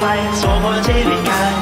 Mein Zaubertätigkeit.